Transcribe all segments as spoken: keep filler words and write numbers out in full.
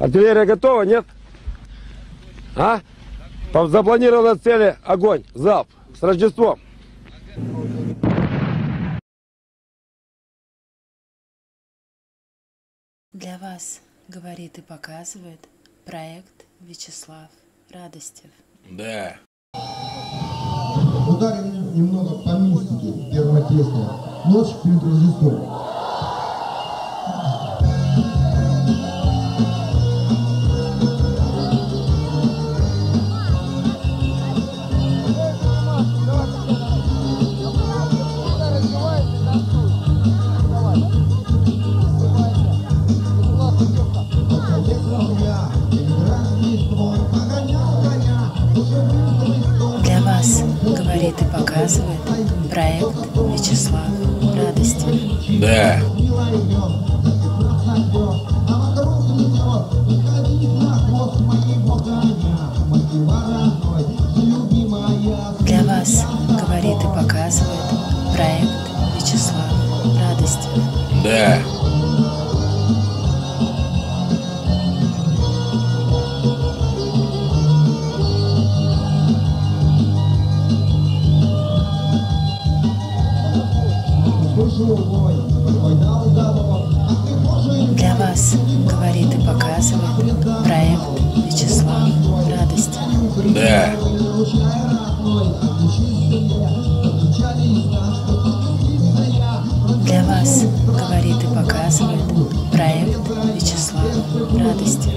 Артиллерия готова, нет? А? По запланированной цели огонь, залп. С Рождеством! Для вас говорит и показывает проект Вячеслав Радостев. Да. Ударим немного по мистике первого теста. Ночь перед Рождеством. Для вас говорит и показывает проект Вячеслав Радостев. Да. Для вас говорит и показывает проект Вячеслав Радостев. Да. Для вас говорит и показывает проект Вячеслав Радостев. Да.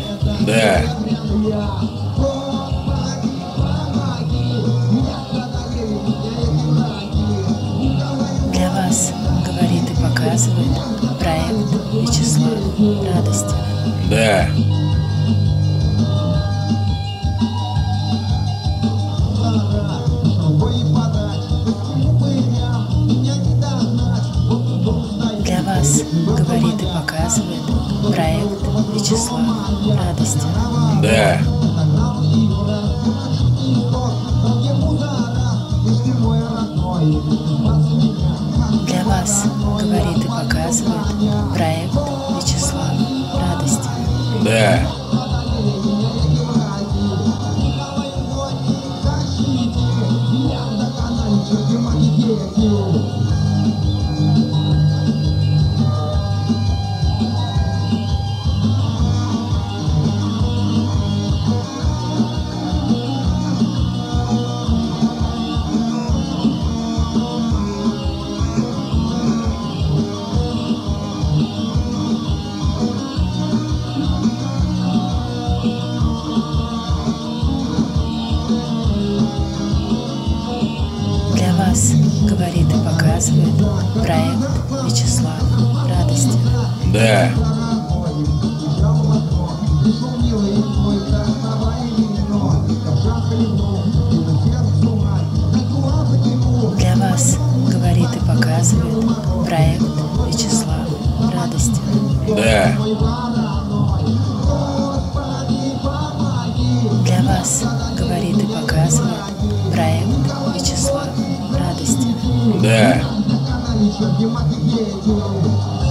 Для вас говорит и показывает проект Вячеслав Радостев. Да. Для вас говорит и показывает проект Вячеслав Радостев. Да. Для вас говорит и показывает проект Вячеслав Радостев. Да. Для вас говорит и показывает проект Вячеслав Радостев. Да. Говорит и показывает проект Вячеслав Радостев. Да. Для вас говорит и показывает проект Вячеслав Радостев. Да. Для вас говорит и показывает проект Вячеслав Радостев. Да.